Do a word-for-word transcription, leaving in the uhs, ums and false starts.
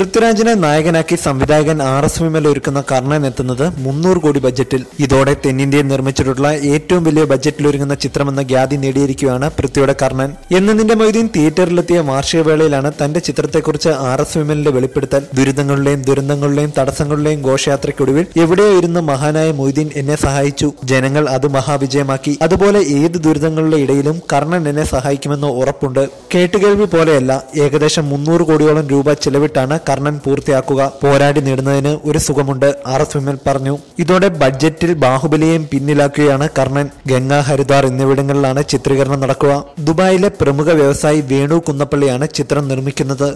പൃഥ്വിരാജിനെ നായകനാക്കി സംവിധായകൻ ആർ എസ് വിമൽ ഒരുക്കുന്ന കർണൻ എത്തുന്നത് മുന്നൂറ് കോടി ബജറ്റിൽ. ഇതോടെ തെന്നിന്ത്യയിൽ നിർമ്മിച്ചിട്ടുള്ള ഏറ്റവും വലിയ ബജറ്റിൽ ഒരുങ്ങുന്ന ചിത്രമെന്ന ഖ്യാതി നേടിയിരിക്കുകയാണ് പൃഥ്വിയുടെ കർണൻ. എന്നതിന്റെ മൊയ്തീൻ തിയേറ്ററിലെത്തിയ വാർഷികവേളയിലാണ് തന്റെ ചിത്രത്തെക്കുറിച്ച് ആർ എസ് വിമലിന്റെ വെളിപ്പെടുത്തൽ. ദുരിതങ്ങളുടെയും ദുരന്തങ്ങളുടെയും തടസ്സങ്ങളുടെയും ഘോഷയാത്രയ്ക്കൊടുവിൽ എവിടെയോ ഇരുന്ന് മഹാനായ മൊയ്തീൻ എന്നെ സഹായിച്ചു, ജനങ്ങൾ അത് മഹാവിജയമാക്കി. അതുപോലെ ഏത് ദുരിതങ്ങളുടെ ഇടയിലും കർണൻ എന്നെ സഹായിക്കുമെന്ന് ഉറപ്പുണ്ട്. കേട്ടുകേൾവി പോലെയല്ല, ഏകദേശം മുന്നൂറ് കോടിയോളം രൂപ ചിലവിട്ടാണ് കർണൻ പൂർത്തിയാക്കുക. പോരാടി നേടുന്നതിന് ഒരു സുഖമുണ്ട്, ആർ എസ് വിമൽ പറഞ്ഞു. ഇതോടെ ബഡ്ജറ്റിൽ ബാഹുബലിയെയും പിന്നിലാക്കുകയാണ് കർണൻ. ഗംഗ, ഹരിദ്വാർ എന്നിവിടങ്ങളിലാണ് ചിത്രീകരണം നടക്കുക. ദുബായിലെ പ്രമുഖ വ്യവസായി വേണു കുന്നപ്പള്ളിയാണ് ചിത്രം നിർമ്മിക്കുന്നത്.